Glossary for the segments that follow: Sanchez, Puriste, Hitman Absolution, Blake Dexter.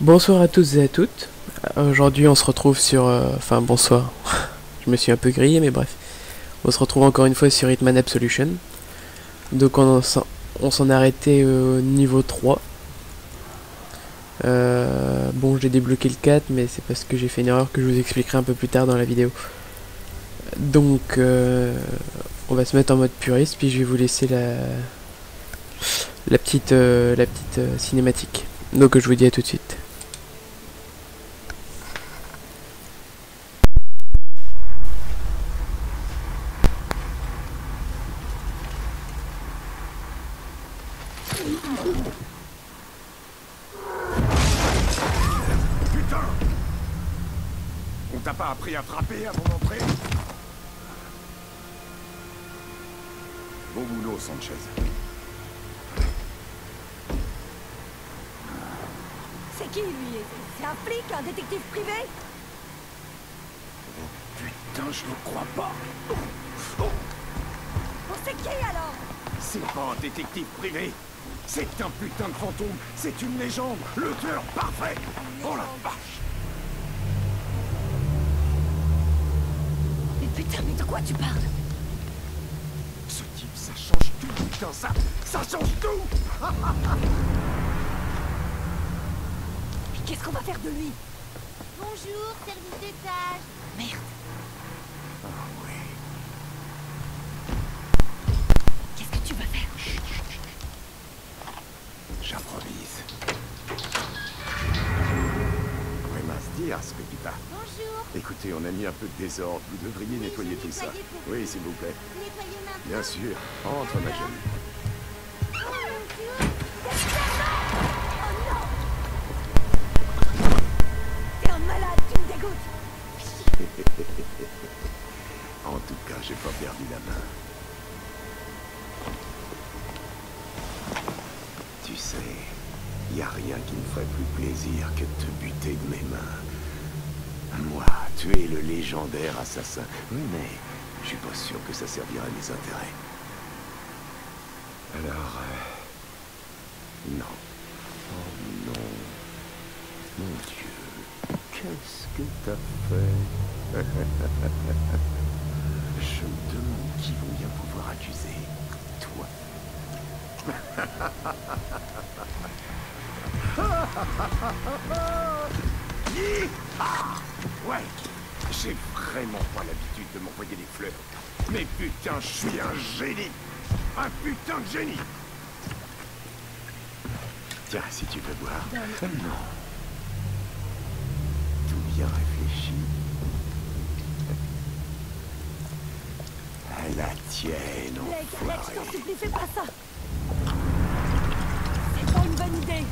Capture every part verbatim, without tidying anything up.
Bonsoir à tous et à toutes. Aujourd'hui on se retrouve sur... Euh, enfin bonsoir, je me suis un peu grillé mais bref. On se retrouve encore une fois sur Hitman Absolution. Donc on s'en est arrêté au niveau trois. Euh, bon, j'ai débloqué le quatre mais c'est parce que j'ai fait une erreur que je vous expliquerai un peu plus tard dans la vidéo. Donc euh, on va se mettre en mode puriste puis je vais vous laisser la, la petite, euh, la petite euh, cinématique. Donc je vous dis à tout de suite. Putain! On t'a pas appris à frapper avant d'entrer? Bon boulot, Sanchez. C'est qui, lui? C'est un flic, un détective privé? Oh, putain, je ne crois pas. Oh. Oh, c'est qui, alors? C'est pas un détective privé. C'est un putain de fantôme, c'est une légende, le tueur parfait. Oh la vache! Mais putain, mais de quoi tu parles? Ce type, ça change tout, putain, ça, ça change tout. Mais qu'est-ce qu'on va faire de lui? Bonjour, service d'étage. Merde. Ah oui. Qu'est-ce que tu vas faire? Chut, chut. J'improvise. Ouais, mince, dis à ce que tu parles. Bonjour. Écoutez, on a mis un peu de désordre. Vous devriez oui, nettoyer tout ça. Oui, s'il vous plaît. Nettoyer maintenant. Bien sûr. Entre, ma jeune. Oh mon Dieu. Oh non. T'es un malade, tu me dégoûtes. En tout cas, j'ai pas perdu la main. Tu sais, y a rien qui me ferait plus plaisir que de te buter de mes mains. Moi, tu es le légendaire assassin. Oui, mais je suis pas sûr que ça servira à mes intérêts. Alors... Euh... Non. Oh non. Mon Dieu, qu'est-ce que t'as fait? Je me demande qui vont bien pouvoir accuser. Toi. Ah, ouais, j'ai vraiment pas l'habitude de m'envoyer des fleurs. Mais putain, je suis un génie. Un putain de génie. Tiens, si tu veux boire. Non. Tout bien réfléchi. À la tienne, enfoiré. Blake, je t'en supplie, fais pas ça. C'est pas une bonne idée.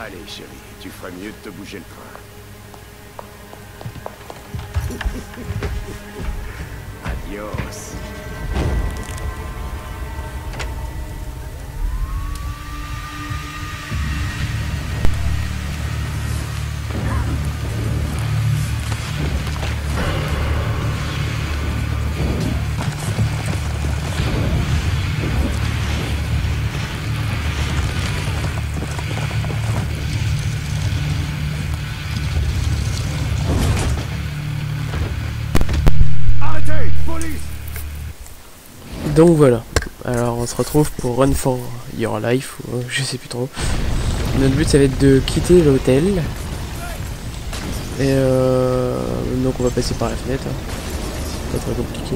Allez, chérie, tu ferais mieux de te bouger le train. Adios. Donc voilà, alors on se retrouve pour Run for Your Life, ou euh, je sais plus trop. Notre but ça va être de quitter l'hôtel. Et euh, donc on va passer par la fenêtre, hein. Pas très compliqué.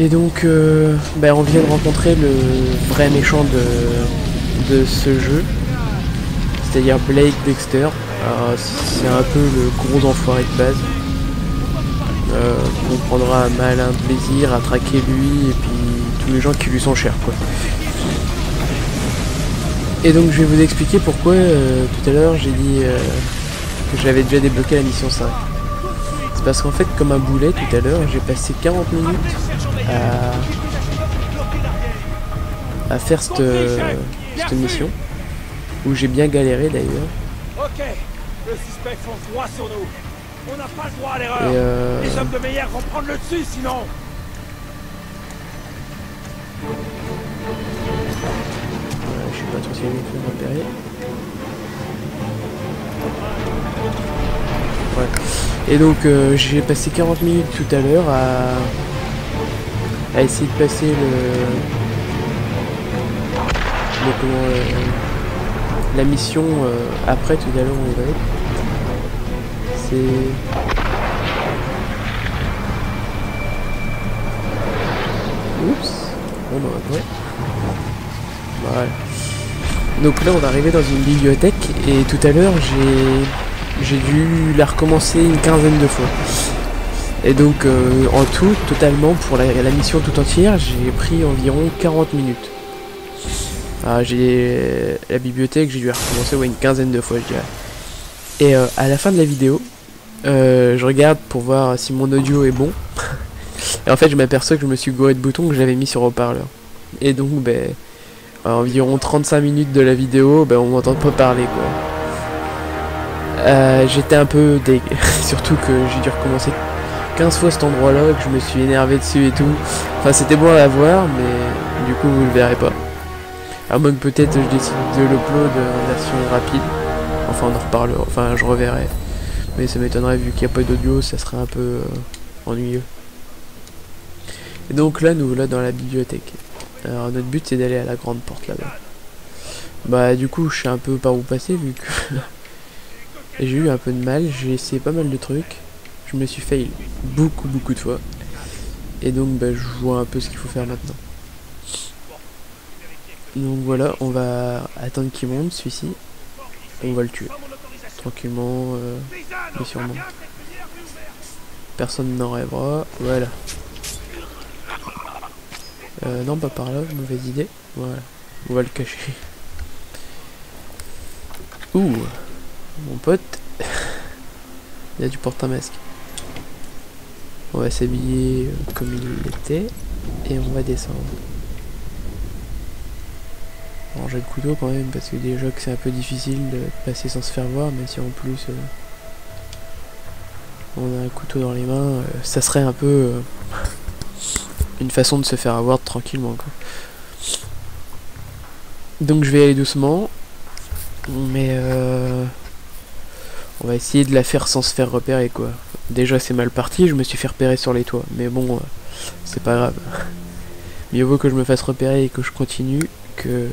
Et donc euh, bah on vient de rencontrer le vrai méchant de, de ce jeu, c'est-à-dire Blake Dexter. C'est un peu le gros enfoiré de base. Euh, on prendra un malin plaisir à traquer lui et puis tous les gens qui lui sont chers, quoi. Et donc je vais vous expliquer pourquoi euh, tout à l'heure j'ai dit euh, que j'avais déjà débloqué la mission cinq. C'est parce qu'en fait, comme un boulet tout à l'heure, j'ai passé quarante minutes à, à faire cette euh, mission, où j'ai bien galéré d'ailleurs. Ok, le suspect fonce droit sur nous. On n'a pas le droit à l'erreur. Euh... Les hommes de Meyer vont prendre le dessus sinon. Voilà, je sais pas trop si il faut repérer. Ouais. Et donc euh, j'ai passé quarante minutes tout à l'heure à... à essayer de passer le, le comment, euh... la mission euh... après tout à l'heure on va être. C'est... Oups, on en attend. Voilà. Donc là on est arrivé dans une bibliothèque et tout à l'heure j'ai j'ai dû la recommencer une quinzaine de fois. Et donc euh, en tout, totalement, pour la, la mission tout entière, j'ai pris environ quarante minutes. Alors, j'ai la bibliothèque, j'ai dû la recommencer ouais, une quinzaine de fois je dirais. Et euh, à la fin de la vidéo, euh, je regarde pour voir si mon audio est bon. Et en fait je m'aperçois que je me suis gouré de boutons que j'avais mis sur haut-parleur. Et donc ben à environ trente-cinq minutes de la vidéo, ben on m'entend pas parler quoi. Euh, J'étais un peu dég... surtout que j'ai dû recommencer quinze fois cet endroit là, que je me suis énervé dessus et tout. Enfin c'était bon à voir mais du coup vous le verrez pas. À moins que peut-être je décide de l'upload en version rapide. Enfin on en reparlera, enfin je reverrai. Mais ça m'étonnerait vu qu'il n'y a pas d'audio, ça serait un peu euh, ennuyeux. Et donc là nous voilà dans la bibliothèque. Alors notre but c'est d'aller à la grande porte là-bas. Bah du coup je sais un peu par où passer vu que j'ai eu un peu de mal, j'ai essayé pas mal de trucs. Je me suis fail beaucoup beaucoup de fois. Et donc bah, je vois un peu ce qu'il faut faire maintenant. Donc voilà, on va attendre qu'il monte celui-ci. On va le tuer. Tranquillement, euh, mais sûrement. Personne n'en rêvera, voilà. Euh, non, pas par là, mauvaise idée. Voilà, on va le cacher. Ouh, mon pote. Il a dû porter un masque. On va s'habiller comme il l'était. Et on va descendre. Ranger le couteau quand même, parce que déjà que c'est un peu difficile de passer sans se faire voir, mais si en plus euh, on a un couteau dans les mains, euh, ça serait un peu... Euh, une façon de se faire avoir tranquillement quoi. Donc je vais aller doucement mais euh, on va essayer de la faire sans se faire repérer quoi. Déjà c'est mal parti, je me suis fait repérer sur les toits mais bon euh, c'est pas grave. Mieux vaut que je me fasse repérer et que je continue que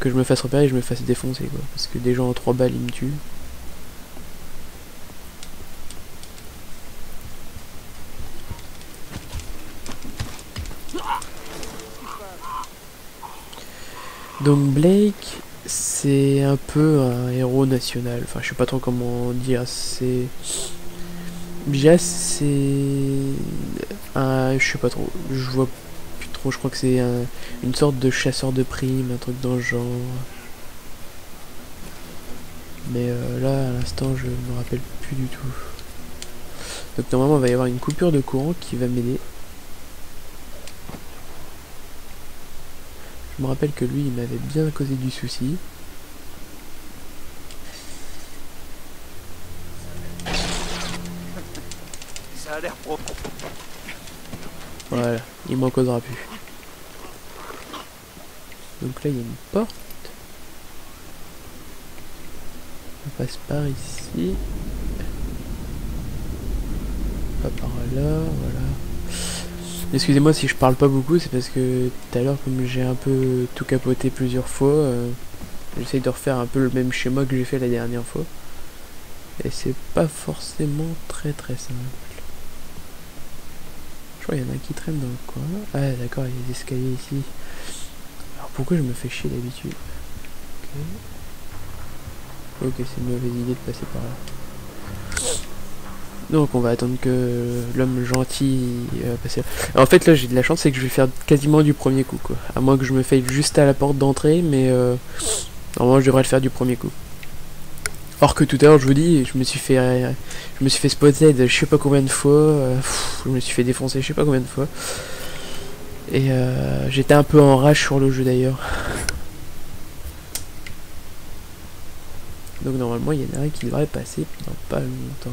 que je me fasse repérer et que je me fasse défoncer quoi, parce que des gens en trois balles ils me tuent. Donc Blake, c'est un peu un héros national, enfin je sais pas trop comment dire, c'est... Déjà c'est... Un... Je sais pas trop, je vois plus trop, je crois que c'est un... une sorte de chasseur de primes, un truc dans le genre. Mais euh, là à l'instant je me rappelle plus du tout. Donc normalement il va y avoir une coupure de courant qui va m'aider. Je me rappelle que lui, il m'avait bien causé du souci. Ça a l'air propre. Voilà, il m'en causera plus. Donc là, il y a une porte. On passe par ici. Pas par là, voilà. Excusez-moi si je parle pas beaucoup, c'est parce que tout à l'heure, comme j'ai un peu tout capoté plusieurs fois, euh, j'essaye de refaire un peu le même schéma que j'ai fait la dernière fois. Et c'est pas forcément très très simple. Je crois qu'il y en a un qui traîne dans le coin. Ah d'accord, il y a des escaliers ici. Alors pourquoi je me fais chier d'habitude? Ok, okay, c'est une mauvaise idée de passer par là. Donc on va attendre que l'homme gentil euh, passe. En fait là j'ai de la chance, c'est que je vais faire quasiment du premier coup quoi. À moins que je me faille juste à la porte d'entrée, mais euh, normalement je devrais le faire du premier coup. Or que tout à l'heure je vous dis, je me suis fait euh, je me suis fait spotter de je sais pas combien de fois, euh, pff, je me suis fait défoncer je sais pas combien de fois. Et euh, j'étais un peu en rage sur le jeu d'ailleurs. Donc normalement il y en a un qui devrait passer dans pas longtemps.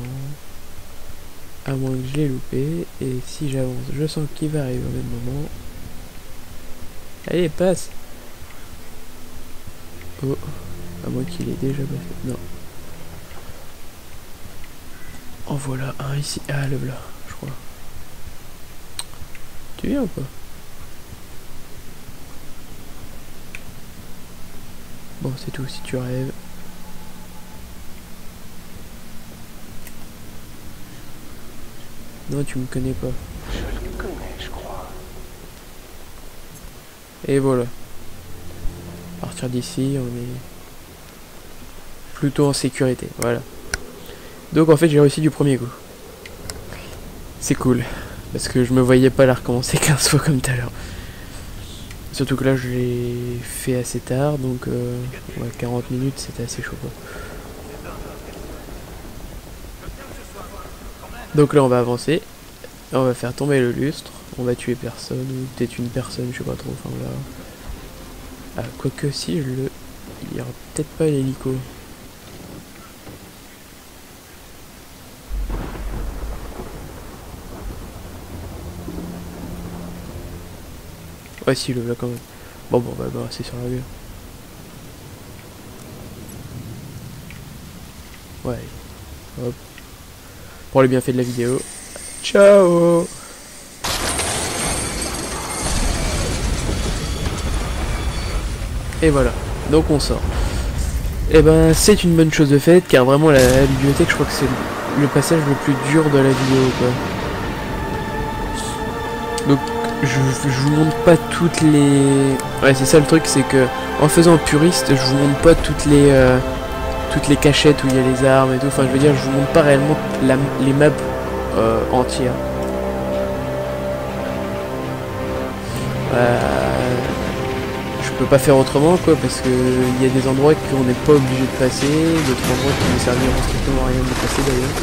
À moins que je l'ai loupé, et si j'avance, je sens qu'il va arriver au même moment. Allez, passe. Oh, à moins qu'il ait déjà fait. Non. En voilà un ici. Ah, le voilà, je crois. Tu viens ou pas? Bon, c'est tout, si tu rêves. Non, tu me connais pas. Je le connais, je crois. Et voilà. À partir d'ici, on est plutôt en sécurité. Voilà. Donc en fait, j'ai réussi du premier coup. C'est cool. Parce que je me voyais pas la recommencer quinze fois comme tout à l'heure. Surtout que là, je l'ai fait assez tard. Donc euh, ouais, quarante minutes, c'était assez chaud, quoi. Donc là on va avancer, on va faire tomber le lustre, on va tuer personne, ou peut-être une personne, je sais pas trop, enfin là... Ah, quoique si je le... Il y aura peut-être pas l'hélico. Ouais si, le voilà quand même. Bon bon, bah, bah c'est sur la gueule. Ouais, hop. Pour le bienfait de la vidéo. Ciao. Et voilà, donc on sort. Et ben c'est une bonne chose de faite, car vraiment la, la bibliothèque, je crois que c'est le passage le plus dur de la vidéo, quoi. Donc je, je vous montre pas toutes les... Ouais, c'est ça le truc, c'est que en faisant puriste, je vous montre pas toutes les... Euh... toutes les cachettes où il y a les armes et tout, enfin je veux dire, je vous montre pas réellement la, les maps euh, entières. Euh, je peux pas faire autrement, quoi, parce que il y a des endroits qu'on n'est pas obligé de passer, d'autres endroits qui ne serviront strictement à rien de passer d'ailleurs.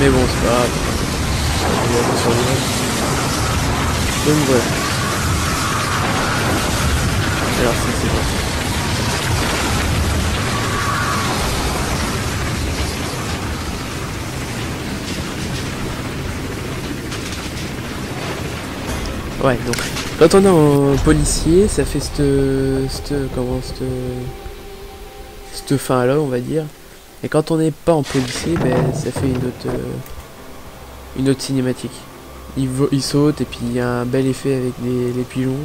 Mais bon, c'est pas grave. Donc voilà. Alors ça c'est bon. Ouais, donc quand on est en policier, ça fait cette cette comment cette cette fin là, on va dire. Et quand on n'est pas en policier, ben ça fait une autre une autre cinématique. Il, il saute et puis il y a un bel effet avec les, les pigeons.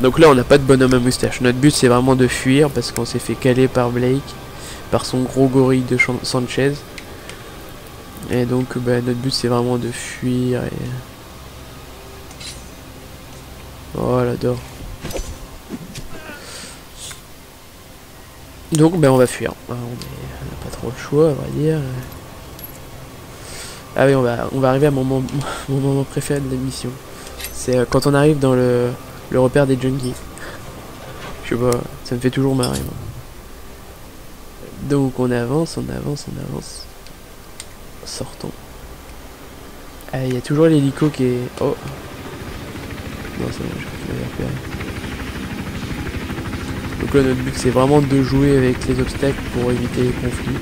Donc là on n'a pas de bonhomme à moustache. Notre but c'est vraiment de fuir parce qu'on s'est fait caler par Blake, par son gros gorille de Sanchez. Et donc bah, notre but c'est vraiment de fuir et... Oh là dehors. Donc bah, on va fuir. On n'a pas trop le choix à vrai dire. Ah oui, on va, on va arriver à mon, mon, mon moment préféré de la mission. C'est euh, quand on arrive dans le, le repère des junkies. Je sais pas, ça me fait toujours marrer, moi. Donc on avance, on avance, on avance. Sortons. Ah, il y a toujours l'hélico qui est... Oh. Non, c'est bon, je crois que je l'avais repéré. Donc là, notre but, c'est vraiment de jouer avec les obstacles pour éviter les conflits.